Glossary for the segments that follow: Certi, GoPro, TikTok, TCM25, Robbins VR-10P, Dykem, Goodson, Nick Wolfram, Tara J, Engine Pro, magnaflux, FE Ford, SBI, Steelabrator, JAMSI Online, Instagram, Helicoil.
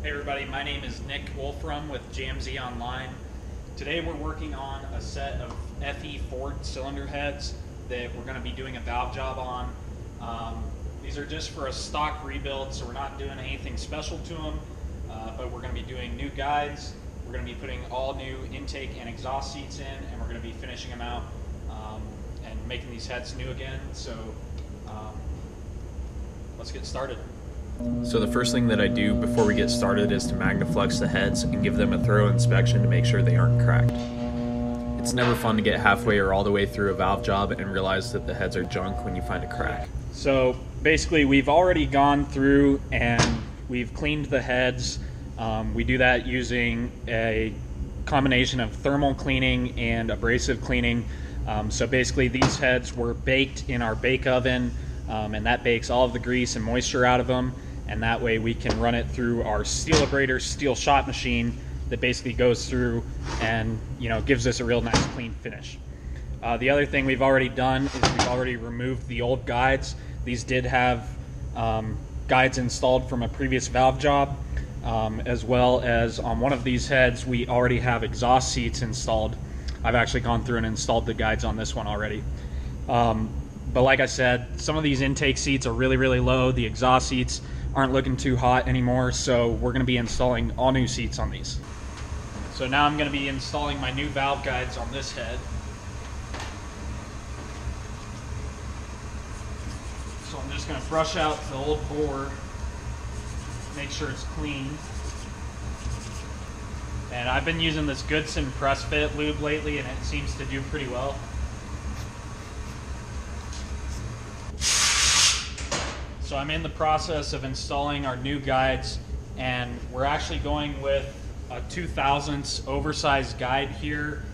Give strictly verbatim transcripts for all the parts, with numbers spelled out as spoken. Hey everybody, my name is Nick Wolfram with JAMSI Online. Today we're working on a set of F E Ford cylinder heads that we're going to be doing a valve job on. Um, these are just for a stock rebuild, so we're not doing anything special to them, uh, but we're going to be doing new guides. We're going to be putting all new intake and exhaust seats in, and we're going to be finishing them out um, and making these heads new again. So um, let's get started. So the first thing that I do before we get started is to magnaflux the heads and give them a thorough inspection to make sure they aren't cracked. It's never fun to get halfway or all the way through a valve job and realize that the heads are junk when you find a crack. So basically we've already gone through and we've cleaned the heads. Um, we do that using a combination of thermal cleaning and abrasive cleaning. Um, so basically these heads were baked in our bake oven, um, and that bakes all of the grease and moisture out of them. And that way we can run it through our steel abrader steel shot machine that basically goes through and, you know, gives us a real nice clean finish. Uh, the other thing we've already done is we've already removed the old guides. These did have um, guides installed from a previous valve job, um, as well as on one of these heads we already have exhaust seats installed. I've actually gone through and installed the guides on this one already. Um, but like I said, some of these intake seats are really, really low. The exhaust seats aren't looking too hot anymore, so we're going to be installing all new seats on these. So now I'm going to be installing my new valve guides on this head. So I'm just going to brush out the old bore, make sure it's clean. And I've been using this Goodson press fit lube lately, and it seems to do pretty well. So I'm in the process of installing our new guides, and we're actually going with a two thousandths oversized guide here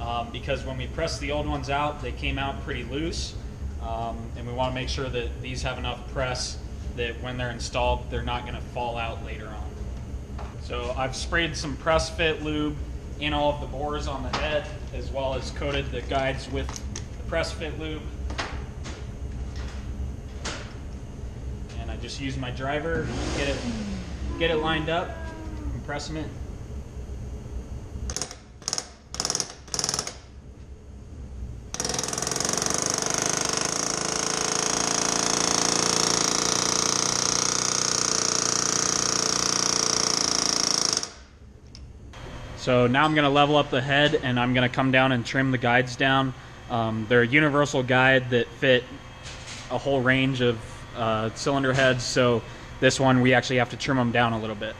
um, because when we pressed the old ones out, they came out pretty loose, um, and we want to make sure that these have enough press that when they're installed, they're not going to fall out later on. So I've sprayed some press fit lube in all of the bores on the head, as well as coated the guides with the press fit lube. Just use my driver, get it, get it lined up, and press them in. So now I'm going to level up the head, and I'm going to come down and trim the guides down. Um, they're a universal guide that fit a whole range of Uh, cylinder heads, so this one we actually have to trim them down a little bit.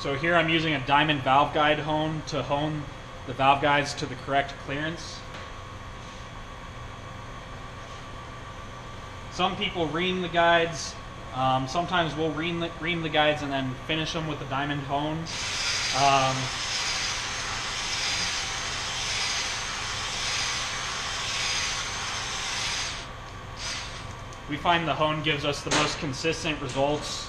So here I'm using a diamond valve guide hone to hone the valve guides to the correct clearance. Some people ream the guides. Um, sometimes we'll ream the, ream the guides and then finish them with the diamond hone. Um, we find the hone gives us the most consistent results,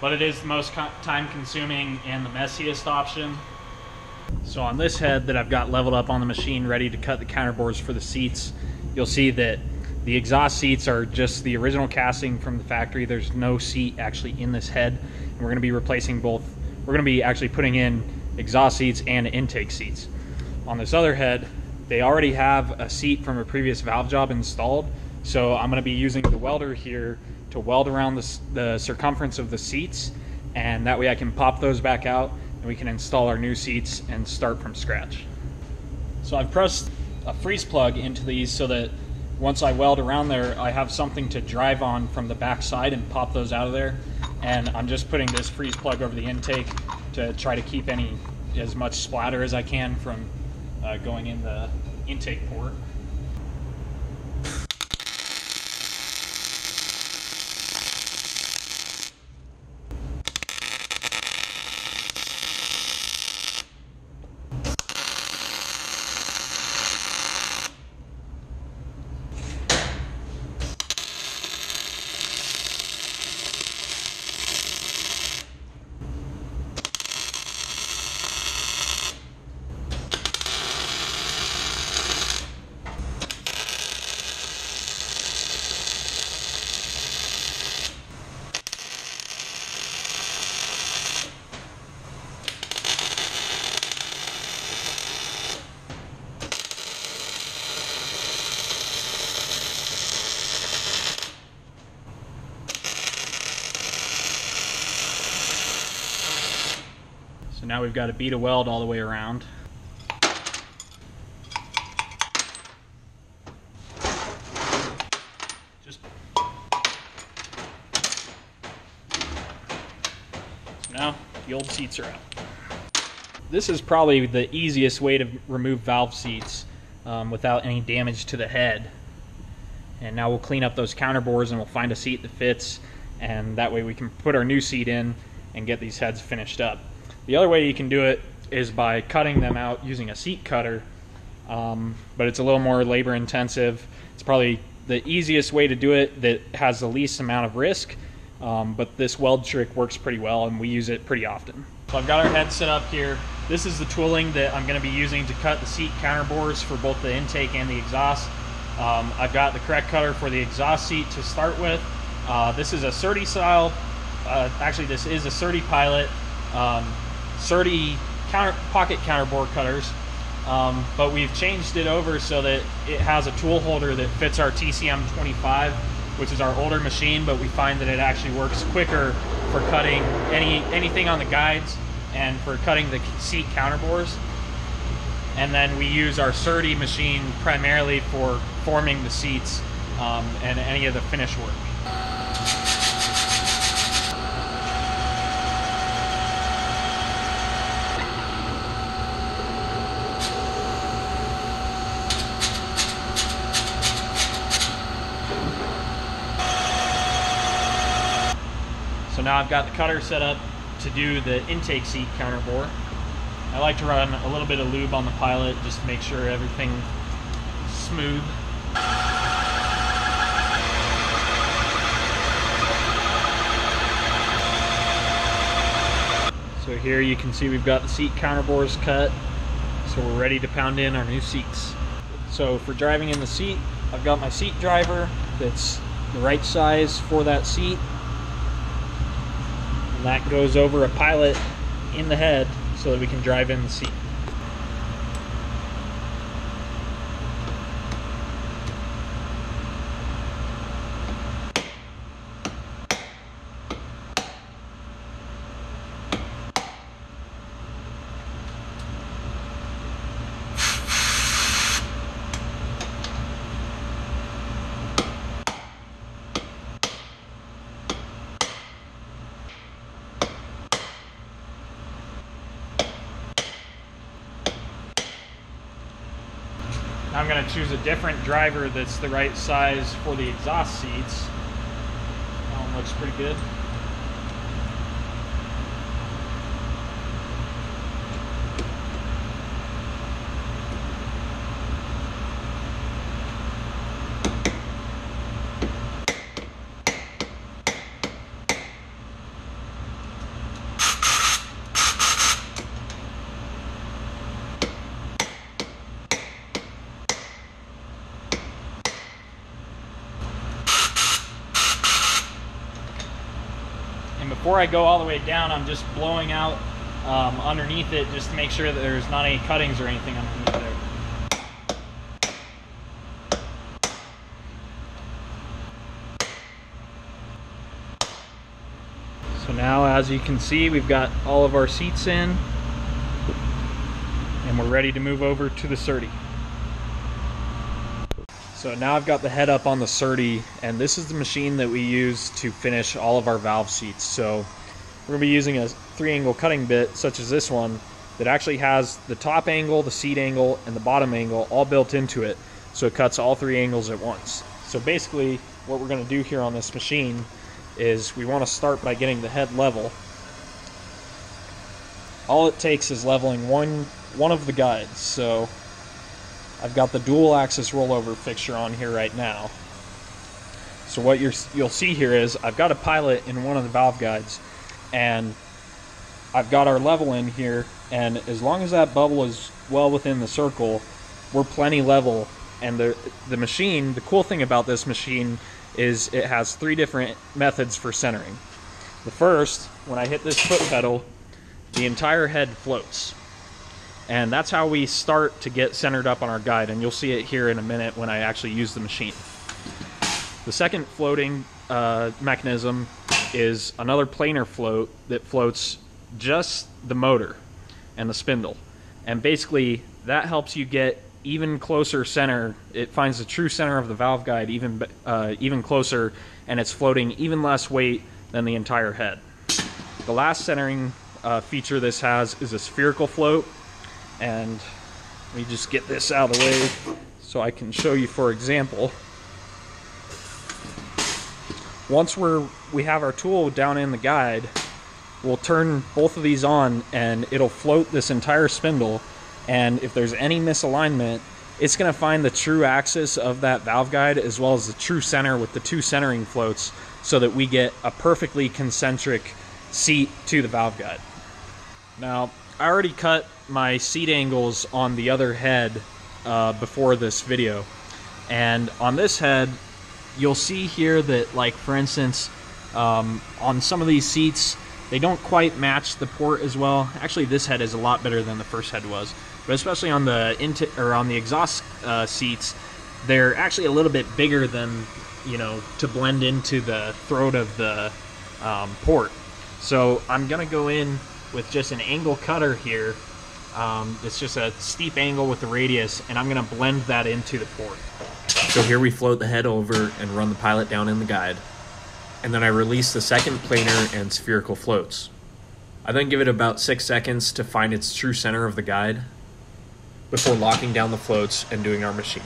but it is the most time-consuming and the messiest option. So on this head that I've got leveled up on the machine, ready to cut the counterbores for the seats, you'll see that the exhaust seats are just the original casting from the factory. There's no seat actually in this head, and we're going to be replacing both. We're going to be actually putting in exhaust seats and intake seats. On this other head, they already have a seat from a previous valve job installed, so I'm going to be using the welder here to weld around the, the circumference of the seats, and that way I can pop those back out and we can install our new seats and start from scratch. So I've pressed a freeze plug into these so that once I weld around there, I have something to drive on from the back side and pop those out of there. And I'm just putting this freeze plug over the intake to try to keep any as much splatter as I can from uh, going in the intake port. So now we've got to bead a weld all the way around. Just so now the old seats are out. This is probably the easiest way to remove valve seats um, without any damage to the head. And now we'll clean up those counter bores and we'll find a seat that fits, and that way we can put our new seat in and get these heads finished up. The other way you can do it is by cutting them out using a seat cutter, um, but it's a little more labor intensive. It's probably the easiest way to do it that has the least amount of risk, um, but this weld trick works pretty well and we use it pretty often. So I've got our head set up here. This is the tooling that I'm going to be using to cut the seat counter bores for both the intake and the exhaust. Um, I've got the correct cutter for the exhaust seat to start with. Uh, this is a Certi style, uh, actually this is a Certi Pilot. Um, Certi counter, pocket counter bore cutters, um, but we've changed it over so that it has a tool holder that fits our T C M twenty-five, which is our older machine, but we find that it actually works quicker for cutting any anything on the guides and for cutting the seat counter bores. And then we use our Certi machine primarily for forming the seats um, and any of the finish work. Now I've got the cutter set up to do the intake seat counter bore. I like to run a little bit of lube on the Pilot just to make sure everything's smooth. So here you can see we've got the seat counter bores cut, so we're ready to pound in our new seats. So for driving in the seat, I've got my seat driver that's the right size for that seat. That goes over a Pilot in the head so that we can drive in the seat. I'm going to choose a different driver that's the right size for the exhaust seats. That one looks pretty good. Before I go all the way down, I'm just blowing out um, underneath it just to make sure that there's not any cuttings or anything underneath there. So now, as you can see, we've got all of our seats in and we're ready to move over to the Certi. So now I've got the head up on the Certi, and this is the machine that we use to finish all of our valve seats. So we're going to be using a three angle cutting bit such as this one that actually has the top angle, the seat angle, and the bottom angle all built into it, so it cuts all three angles at once. So basically what we're going to do here on this machine is we want to start by getting the head level. All it takes is leveling one one of the guides. So I've got the dual axis rollover fixture on here right now. So what you're, you'll see here is I've got a pilot in one of the valve guides, and I've got our level in here, and as long as that bubble is well within the circle, we're plenty level. And the the machine, the cool thing about this machine is it has three different methods for centering. The first, when I hit this foot pedal, the entire head floats. And that's how we start to get centered up on our guide, and you'll see it here in a minute when I actually use the machine. The second floating uh, mechanism is another planar float that floats just the motor and the spindle. And basically that helps you get even closer center. It finds the true center of the valve guide even uh, even closer, and it's floating even less weight than the entire head. The last centering uh, feature this has is a spherical float, and let me just get this out of the way so I can show you. For example, once we're we have our tool down in the guide, we'll turn both of these on and it'll float this entire spindle. And if there's any misalignment, it's going to find the true axis of that valve guide as well as the true center with the two centering floats, so that we get a perfectly concentric seat to the valve guide. Now, I already cut my seat angles on the other head uh, before this video. And on this head, you'll see here that, like, for instance, um, on some of these seats, they don't quite match the port as well. Actually, this head is a lot better than the first head was. But especially on the int- or on the exhaust uh, seats, they're actually a little bit bigger than, you know, to blend into the throat of the um, port. So I'm going to go in with just an angle cutter here. Um, it's just a steep angle with the radius, and I'm going to blend that into the port. So here we float the head over and run the pilot down in the guide. And then I release the second planar and spherical floats. I then give it about six seconds to find its true center of the guide before locking down the floats and doing our machine.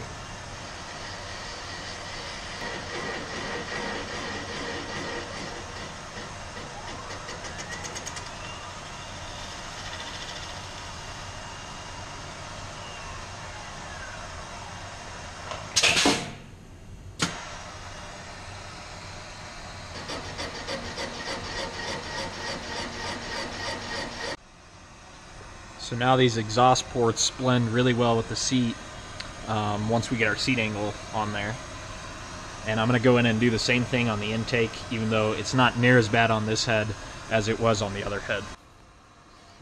So now these exhaust ports blend really well with the seat um, once we get our seat angle on there. And I'm going to go in and do the same thing on the intake, even though it's not near as bad on this head as it was on the other head.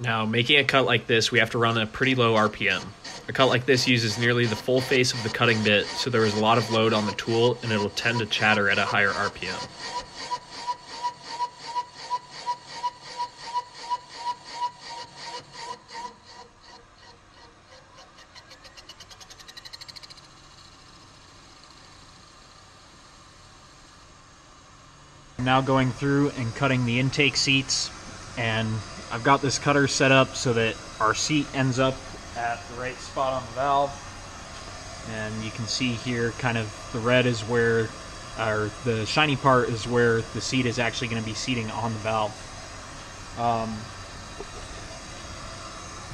Now, making a cut like this, we have to run a pretty low R P M. A cut like this uses nearly the full face of the cutting bit, so there is a lot of load on the tool, and it'll tend to chatter at a higher R P M. Now going through and cutting the intake seats, and I've got this cutter set up so that our seat ends up at the right spot on the valve, and you can see here kind of the red is where, or the shiny part is where the seat is actually going to be seating on the valve. Um,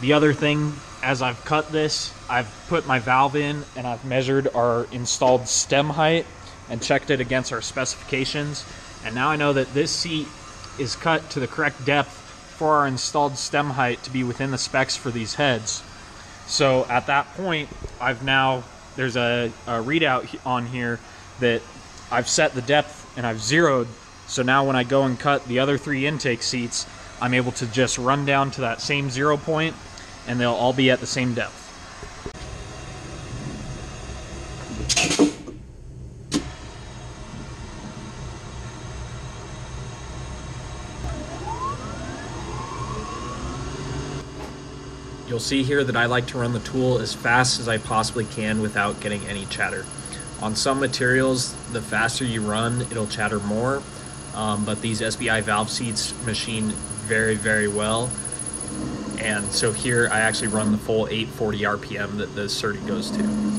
the other thing, as I've cut this, I've put my valve in and I've measured our installed stem height and checked it against our specifications. And now I know that this seat is cut to the correct depth for our installed stem height to be within the specs for these heads. So at that point, I've now, there's a, a readout on here that I've set the depth and I've zeroed. So now when I go and cut the other three intake seats, I'm able to just run down to that same zero point and they'll all be at the same depth. You'll see here that I like to run the tool as fast as I possibly can without getting any chatter. On some materials, the faster you run, it'll chatter more, um, but these S B I valve seats machine very, very well. And so here I actually run the full eight forty R P M that the certi goes to.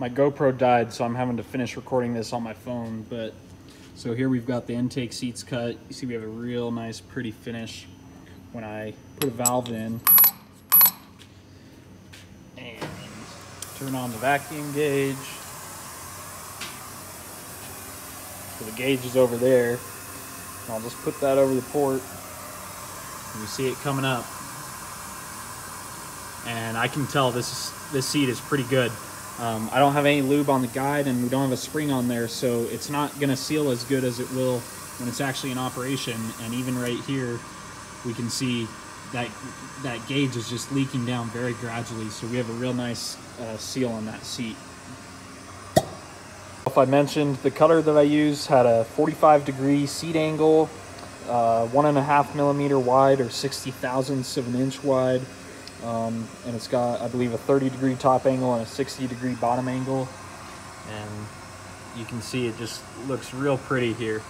My GoPro died, so I'm having to finish recording this on my phone. But so here we've got the intake seats cut. You see we have a real nice pretty finish when I put a valve in and turn on the vacuum gauge. So the gauge is over there, and I'll just put that over the port and you see it coming up, and I can tell this is, this seat is pretty good. Um, I don't have any lube on the guide, and we don't have a spring on there, so it's not going to seal as good as it will when it's actually in operation. And even right here, we can see that that gauge is just leaking down very gradually, so we have a real nice uh, seal on that seat. If I mentioned, the cutter that I used had a forty-five degree seat angle, uh, one and a half millimeter wide, or sixty thousandths of an inch wide. Um, and it's got, I believe, a thirty degree top angle and a sixty degree bottom angle, and you can see it just looks real pretty here.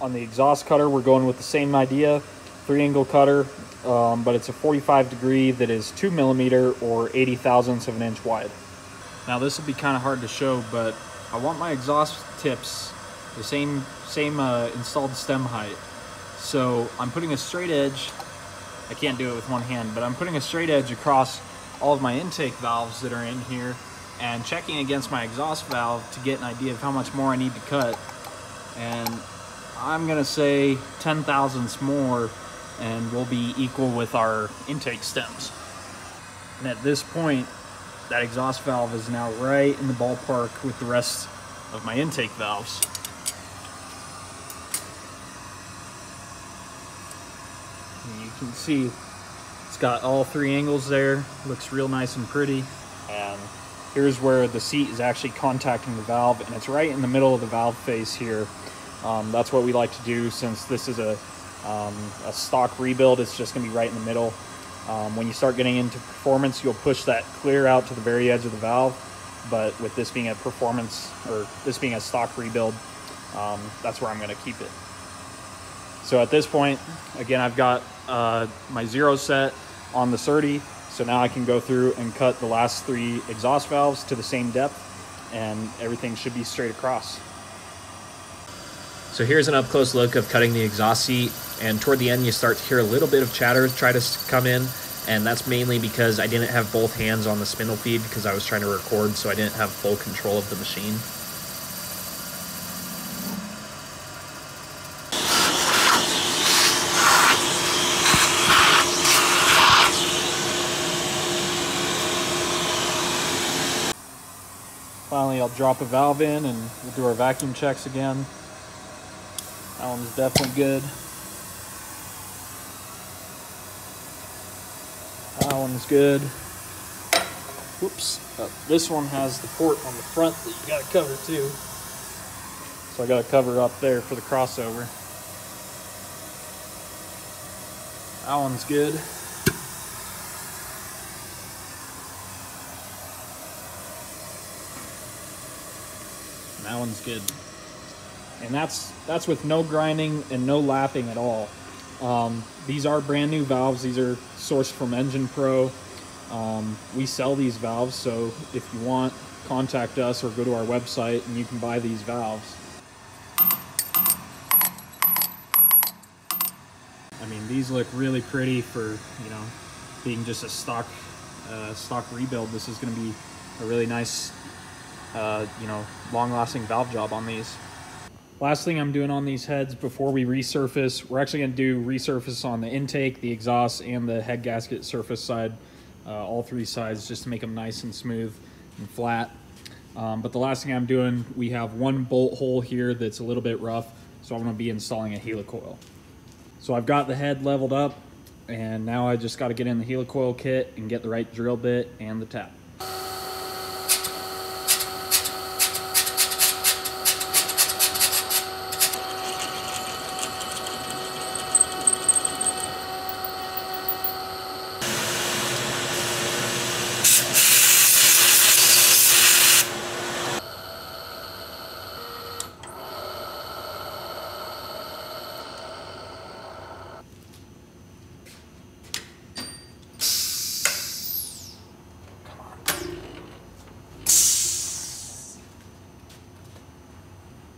On the exhaust cutter, we're going with the same idea, three angle cutter, um, but it's a forty-five degree that is two millimeter or eighty thousandths of an inch wide. Now this will be kind of hard to show, but I want my exhaust tips the same same uh, installed stem height, so I'm putting a straight edge. I can't do it with one hand, but I'm putting a straight edge across all of my intake valves that are in here and checking against my exhaust valve to get an idea of how much more I need to cut. And I'm gonna say ten thousandths more, and we'll be equal with our intake stems. And at this point, that exhaust valve is now right in the ballpark with the rest of my intake valves. You can see it's got all three angles there, looks real nice and pretty. And here's where the seat is actually contacting the valve, and it's right in the middle of the valve face here. Um, that's what we like to do, since this is a, um, a stock rebuild. It's just gonna be right in the middle. Um, when you start getting into performance, you'll push that clear out to the very edge of the valve, but with this being a performance, or this being a stock rebuild, um, that's where I'm gonna keep it. So at this point, again, I've got uh, my zero set on the certi, so now I can go through and cut the last three exhaust valves to the same depth, and everything should be straight across. So here's an up-close look of cutting the exhaust seat, and toward the end you start to hear a little bit of chatter try to come in, and that's mainly because I didn't have both hands on the spindle feed because I was trying to record, so I didn't have full control of the machine. Finally, I'll drop a valve in and we'll do our vacuum checks again. That one's definitely good. That one's good. Whoops. Uh, this one has the port on the front that you got to cover too. So I got to cover up there for the crossover. That one's good. That one's good. And that's that's with no grinding and no lapping at all. Um, these are brand new valves. These are sourced from Engine Pro. Um, we sell these valves, so if you want, contact us or go to our website and you can buy these valves. I mean, these look really pretty for, you know, being just a stock uh, stock rebuild. This is going to be a really nice, uh, you know, long-lasting valve job on these. Last thing I'm doing on these heads before we resurface, we're actually going to do resurface on the intake, the exhaust, and the head gasket surface side, uh, all three sides, just to make them nice and smooth and flat. Um, but the last thing I'm doing, we have one bolt hole here that's a little bit rough, so I'm going to be installing a helicoil. So I've got the head leveled up, and now I just got to get in the helicoil kit and get the right drill bit and the tap.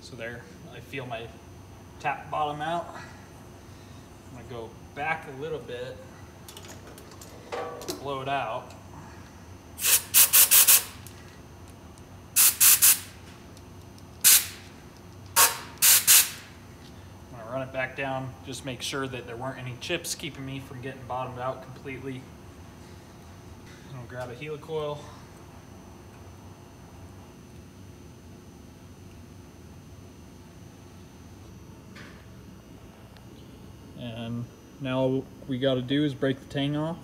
So there, I feel my tap bottom out. I'm gonna go back a little bit, blow it out. I'm gonna run it back down, just make sure that there weren't any chips keeping me from getting bottomed out completely. I'm gonna grab a helicoil. And now all we got to do is break the tang off.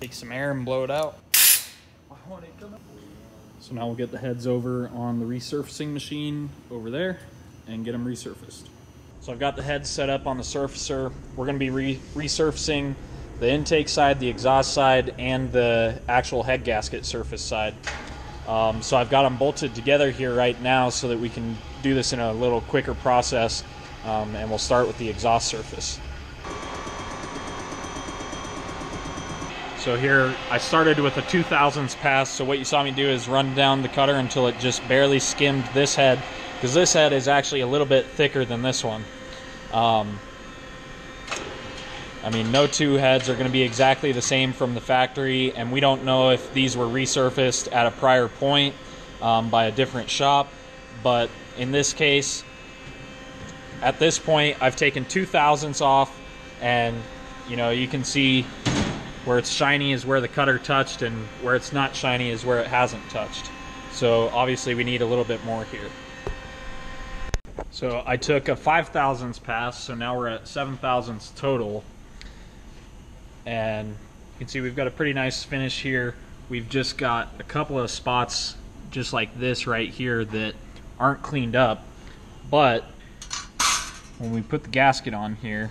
Take some air and blow it out. So now we'll get the heads over on the resurfacing machine over there and get them resurfaced. So I've got the heads set up on the surfacer. We're going to be re resurfacing the intake side, the exhaust side, and the actual head gasket surface side. Um, so I've got them bolted together here right now so that we can do this in a little quicker process, um, and we'll start with the exhaust surface. So here I started with a two thousandths pass, so what you saw me do is run down the cutter until it just barely skimmed this head, because this head is actually a little bit thicker than this one. Um, I mean, no two heads are going to be exactly the same from the factory, and we don't know if these were resurfaced at a prior point um, by a different shop, but in this case, at this point, I've taken two thousandths off, and you know, you can see where it's shiny is where the cutter touched, and where it's not shiny is where it hasn't touched. So obviously we need a little bit more here. So I took a five thousandths pass, so now we're at seven thousandths total. And you can see we've got a pretty nice finish here. We've just got a couple of spots just like this right here that aren't cleaned up, but when we put the gasket on here,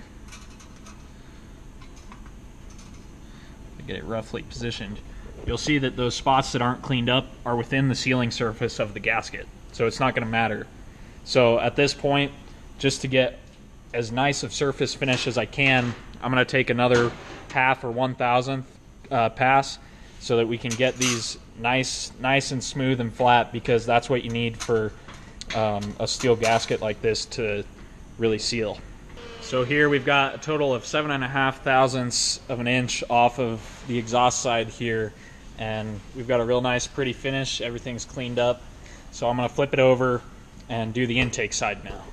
to get it roughly positioned, you'll see that those spots that aren't cleaned up are within the sealing surface of the gasket, so it's not going to matter. So at this point, just to get as nice of surface finish as I can, I'm going to take another half or one thousandth uh, pass so that we can get these nice nice and smooth and flat, because that's what you need for um, a steel gasket like this to really seal. So here we've got a total of seven and a half thousandths of an inch off of the exhaust side here, and we've got a real nice pretty finish. Everything's cleaned up. So I'm going to flip it over and do the intake side now.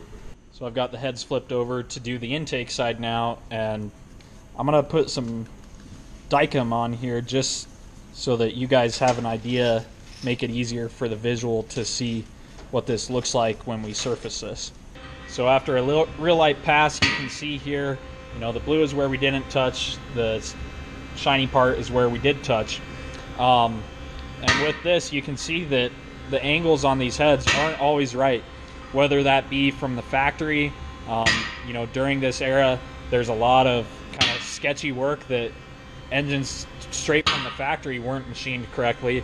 So I've got the heads flipped over to do the intake side now, and I'm going to put some Dykem on here just so that you guys have an idea, make it easier for the visual to see what this looks like when we surface this. So after a real light pass, you can see here, you know, the blue is where we didn't touch, the shiny part is where we did touch. Um, and with this, you can see that the angles on these heads aren't always right, whether that be from the factory. Um, you know, during this era, there's a lot of kind of sketchy work that engines straight from the factory weren't machined correctly.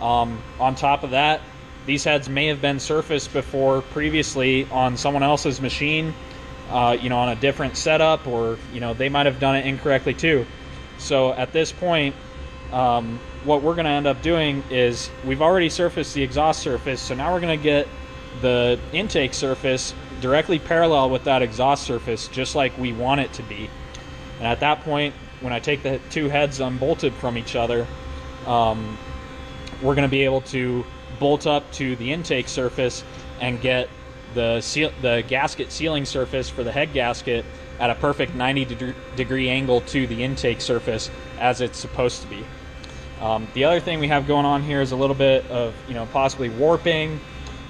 Um, on top of that, these heads may have been surfaced before previously on someone else's machine, uh, you know, on a different setup, or, you know, they might have done it incorrectly too. So at this point, um, what we're going to end up doing is we've already surfaced the exhaust surface, so now we're going to get the intake surface directly parallel with that exhaust surface, just like we want it to be. And at that point, when I take the two heads unbolted from each other, um, we're going to be able to bolt up to the intake surface and get the seal, the gasket sealing surface for the head gasket at a perfect ninety degree angle to the intake surface as it's supposed to be. Um, the other thing we have going on here is a little bit of, you know, possibly warping,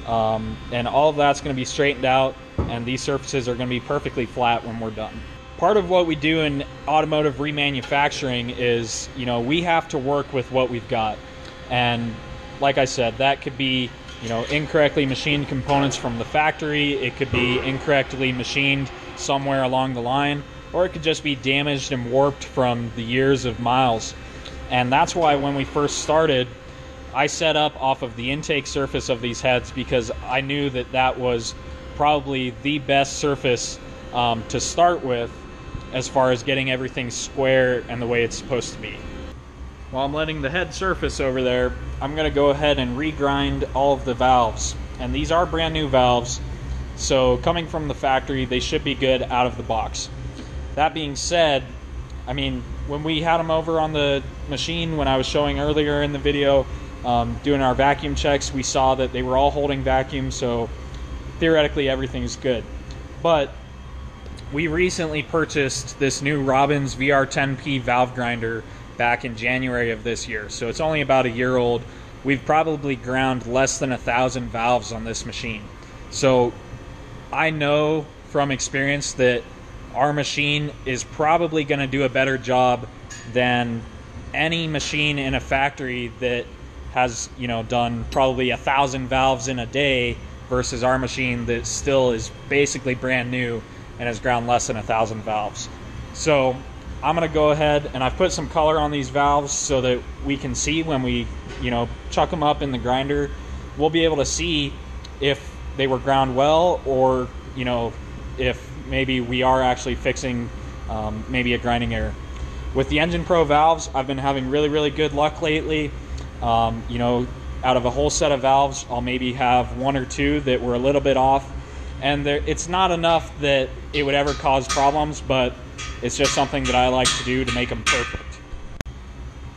um, and all of that's going to be straightened out, and these surfaces are going to be perfectly flat when we're done. Part of what we do in automotive remanufacturing is, you know, we have to work with what we've got. And like I said, that could be, you know, incorrectly machined components from the factory, it could be incorrectly machined somewhere along the line, or it could just be damaged and warped from the years of miles. And that's why when we first started, I set up off of the intake surface of these heads, because I knew that that was probably the best surface um, to start with, as far as getting everything square and the way it's supposed to be. While I'm letting the head surface over there, I'm going to go ahead and regrind all of the valves. And these are brand new valves, so coming from the factory, they should be good out of the box. That being said, I mean, when we had them over on the machine, when I was showing earlier in the video, um, doing our vacuum checks, we saw that they were all holding vacuum, so theoretically everything's good. But we recently purchased this new Robbins V R ten P valve grinder back in January of this year, so it's only about a year old. We've probably ground less than a thousand valves on this machine. So I know from experience that our machine is probably going to do a better job than any machine in a factory that has, you know, done probably a thousand valves in a day, versus our machine that still is basically brand new and has ground less than a thousand valves. So I'm going to go ahead, and I've put some color on these valves so that we can see when we, you know, chuck them up in the grinder, we'll be able to see if they were ground well, or, you know, if maybe we are actually fixing um, maybe a grinding error. With the Engine Pro valves, I've been having really, really good luck lately. Um, you know, out of a whole set of valves, I'll maybe have one or two that were a little bit off, and there, it's not enough that it would ever cause problems, but it's just something that I like to do to make them perfect.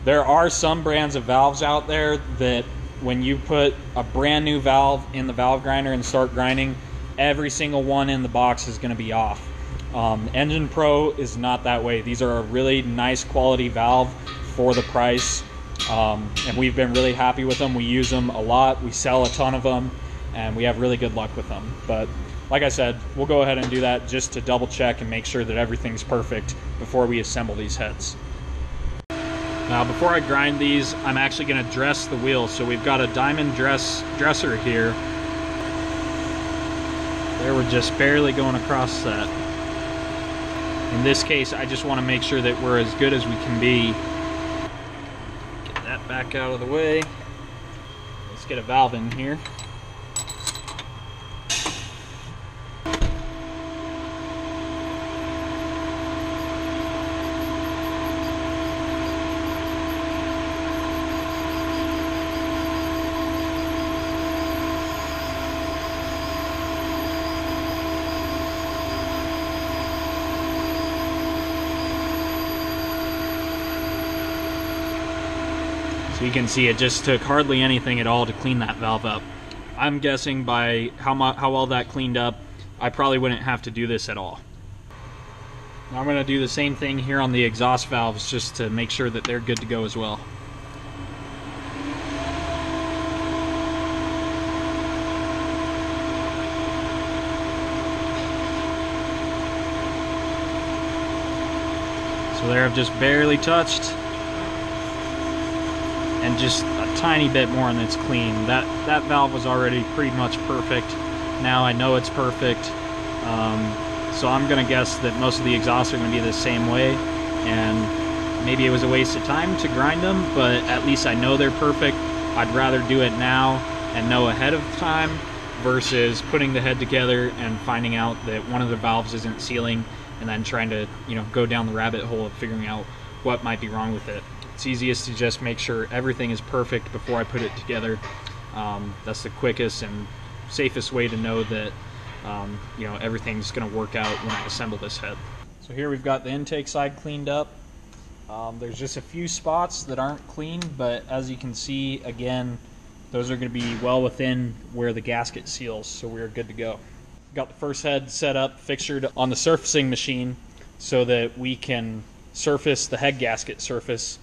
There are some brands of valves out there that when you put a brand new valve in the valve grinder and start grinding, every single one in the box is going to be off. Um, Engine Pro is not that way. These are a really nice quality valve for the price, um, and we've been really happy with them. We use them a lot, we sell a ton of them, and we have really good luck with them. But like I said, we'll go ahead and do that just to double check and make sure that everything's perfect before we assemble these heads. Now, before I grind these, I'm actually going to dress the wheel. So we've got a diamond dress dresser here. There, we're just barely going across that. In this case, I just want to make sure that we're as good as we can be. Get that back out of the way. Let's get a valve in here. You can see it just took hardly anything at all to clean that valve up. I'm guessing by how much, how well that cleaned up, I probably wouldn't have to do this at all. Now I'm going to do the same thing here on the exhaust valves just to make sure that they're good to go as well. So there I've just barely touched, and just a tiny bit more and it's clean. That, that valve was already pretty much perfect. Now I know it's perfect. Um, so I'm gonna guess that most of the exhausts are gonna be the same way, and maybe it was a waste of time to grind them, but at least I know they're perfect. I'd rather do it now and know ahead of time versus putting the head together and finding out that one of the valves isn't sealing and then trying to, you know, go down the rabbit hole of figuring out what might be wrong with it. It's easiest to just make sure everything is perfect before I put it together. Um, that's the quickest and safest way to know that um, you know, everything's gonna work out when I assemble this head. So here we've got the intake side cleaned up. Um, there's just a few spots that aren't clean, but as you can see, again, those are gonna be well within where the gasket seals, so we're good to go. Got the first head set up, fixtured on the surfacing machine so that we can surface the head gasket surface.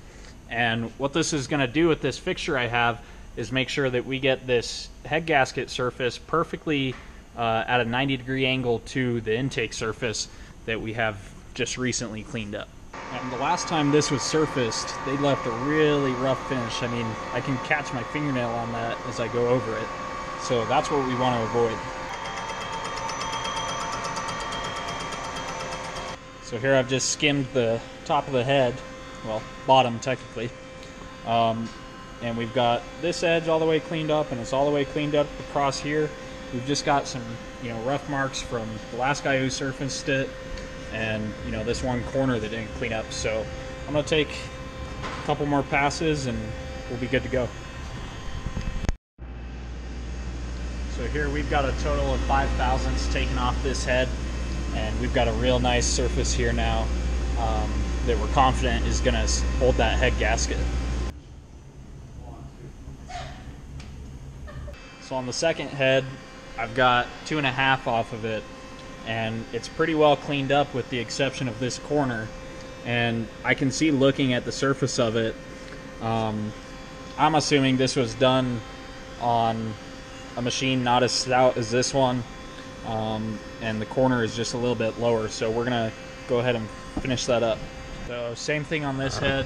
And what this is gonna do with this fixture I have is make sure that we get this head gasket surface perfectly uh, at a ninety degree angle to the intake surface that we have just recently cleaned up. And the last time this was surfaced, they left a really rough finish. I mean, I can catch my fingernail on that as I go over it. So that's what we want to avoid. So here I've just skimmed the top of the head, well, bottom technically. Um, and we've got this edge all the way cleaned up, and it's all the way cleaned up across here. We've just got some, you know, rough marks from the last guy who surfaced it, and you know, this one corner that didn't clean up. So I'm gonna take a couple more passes and we'll be good to go. So here we've got a total of five thousandths taken off this head, and we've got a real nice surface here now um, that we're confident is gonna hold that head gasket. So on the second head, I've got two and a half off of it, and it's pretty well cleaned up with the exception of this corner. And I can see looking at the surface of it, um, I'm assuming this was done on a machine not as stout as this one, um, and the corner is just a little bit lower, so we're gonna go ahead and finish that up. So same thing on this head.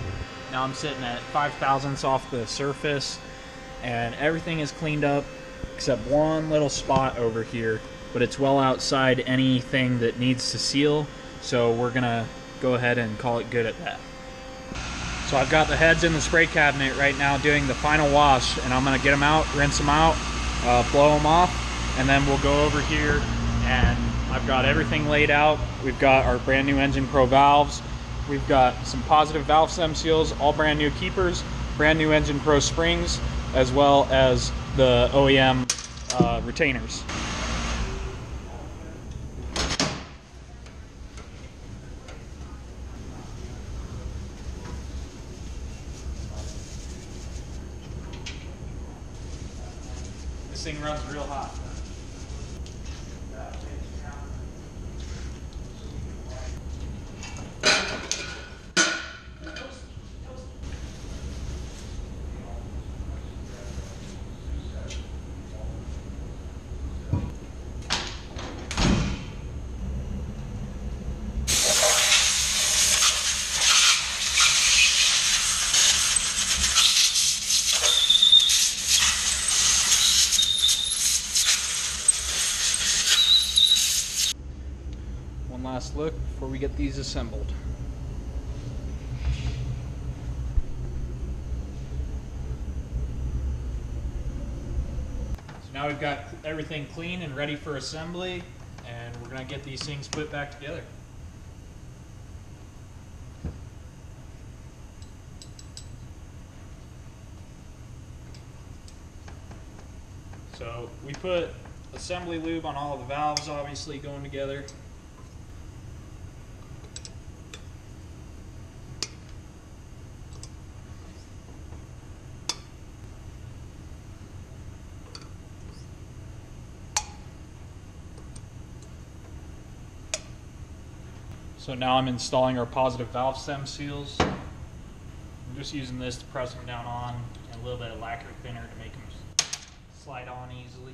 Now I'm sitting at five thousandths off the surface, and everything is cleaned up except one little spot over here, but it's well outside anything that needs to seal, so we're gonna go ahead and call it good at that. So I've got the heads in the spray cabinet right now doing the final wash, and I'm gonna get them out, rinse them out, uh, blow them off, and then we'll go over here and I've got everything laid out. We've got our brand new Engine Pro valves, we've got some positive valve stem seals, all brand new keepers, brand new Engine Pro springs, as well as the O E M uh, retainers. This thing runs real hot. Last look before we get these assembled. So now we've got everything clean and ready for assembly, and we're gonna get these things put back together. So we put assembly lube on all the valves, obviously going together. So now I'm installing our positive valve stem seals. I'm just using this to press them down on, and a little bit of lacquer thinner to make them slide on easily.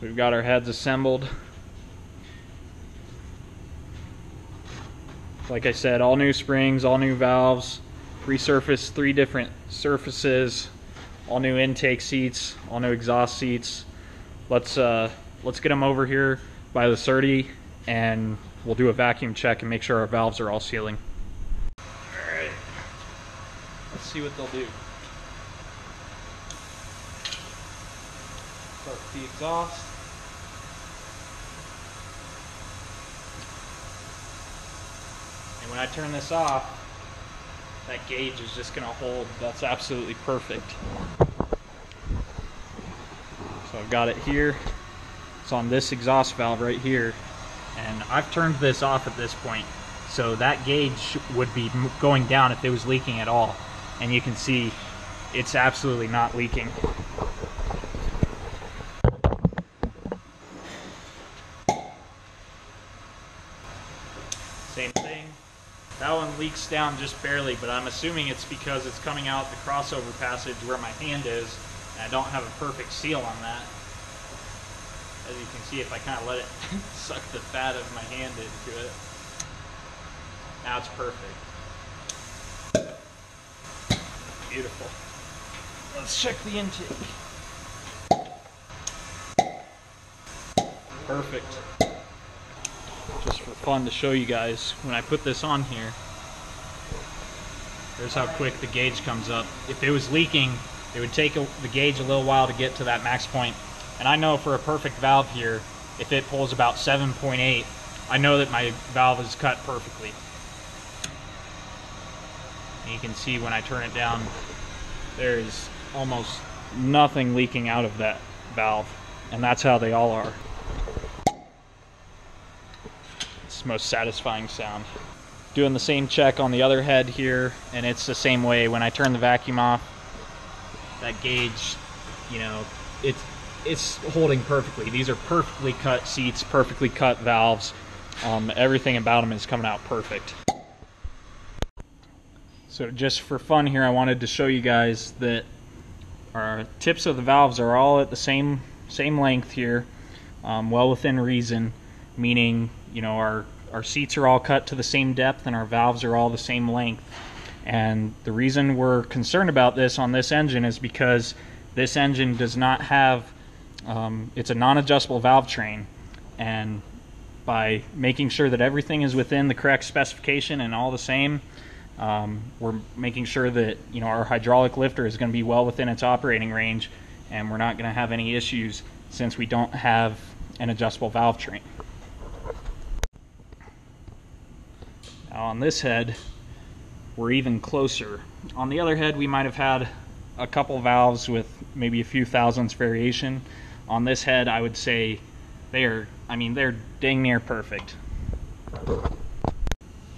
So we've got our heads assembled. Like I said, all new springs, all new valves, resurfaced three different surfaces, all new intake seats, all new exhaust seats. Let's uh, let's get them over here by the thirty, and we'll do a vacuum check and make sure our valves are all sealing. All right, let's see what they'll do. Start with the exhaust. When I turn this off, that gauge is just going to hold. That's absolutely perfect. So I've got it here. It's on this exhaust valve right here. And I've turned this off at this point. So that gauge would be going down if it was leaking at all. And you can see it's absolutely not leaking. Same thing. That one leaks down just barely, but I'm assuming it's because it's coming out the crossover passage where my hand is, and I don't have a perfect seal on that. As you can see, if I kind of let it suck the fat of my hand into it, now it's perfect. Beautiful. Let's check the intake. Perfect. Just for fun to show you guys, when I put this on here, there's how quick the gauge comes up. If it was leaking, it would take a, the gauge a little while to get to that max point. And I know for a perfect valve here, if it pulls about seven point eight, I know that my valve is cut perfectly. And you can see when I turn it down, there is almost nothing leaking out of that valve. And that's how they all are. Most satisfying sound. Doing the same check on the other head here, and it's the same way. When I turn the vacuum off, that gauge, you know, it's it's holding perfectly. These are perfectly cut seats, perfectly cut valves. Um, everything about them is coming out perfect. So just for fun here, I wanted to show you guys that our tips of the valves are all at the same same length here, um, well within reason, meaning, you know, our, our seats are all cut to the same depth and our valves are all the same length. And the reason we're concerned about this on this engine is because this engine does not have, um, it's a non-adjustable valve train. And by making sure that everything is within the correct specification and all the same, um, we're making sure that, you know, our hydraulic lifter is going to be well within its operating range, and we're not going to have any issues since we don't have an adjustable valve train. On this head, we're even closer. On the other head, we might have had a couple valves with maybe a few thousandths variation. On this head, I would say they're, I mean, they're dang near perfect. All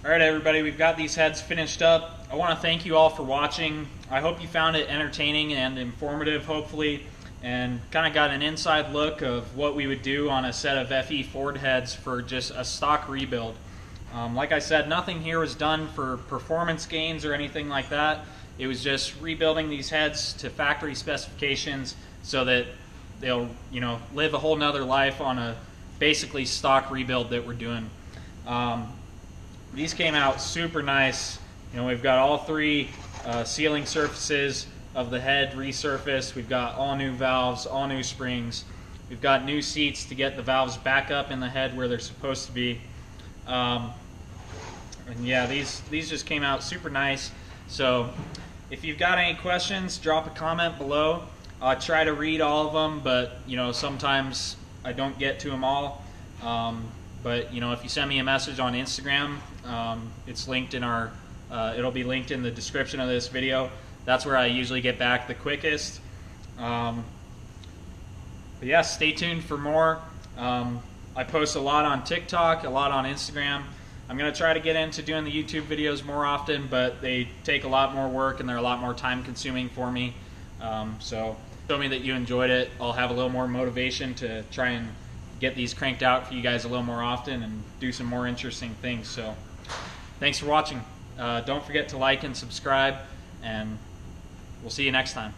right, everybody, we've got these heads finished up. I want to thank you all for watching. I hope you found it entertaining and informative, hopefully, and kind of got an inside look of what we would do on a set of F E Ford heads for just a stock rebuild. Um, like I said, nothing here was done for performance gains or anything like that. It was just rebuilding these heads to factory specifications so that they'll, you know, live a whole nother life on a basically stock rebuild that we're doing. Um, these came out super nice. You know, we've got all three uh, sealing surfaces of the head resurfaced. We've got all new valves, all new springs. We've got new seats to get the valves back up in the head where they're supposed to be. Um, And yeah, these, these just came out super nice. So if you've got any questions, drop a comment below. I try to read all of them, but you know, sometimes I don't get to them all. Um, but you know, if you send me a message on Instagram, um, it's linked in our, uh, it'll be linked in the description of this video. That's where I usually get back the quickest. Um, but yeah, stay tuned for more. Um, I post a lot on TikTok, a lot on Instagram. I'm going to try to get into doing the YouTube videos more often, but they take a lot more work and they're a lot more time consuming for me. Um, so show me that you enjoyed it. I'll have a little more motivation to try and get these cranked out for you guys a little more often and do some more interesting things. So thanks for watching. Uh, don't forget to like and subscribe, and we'll see you next time.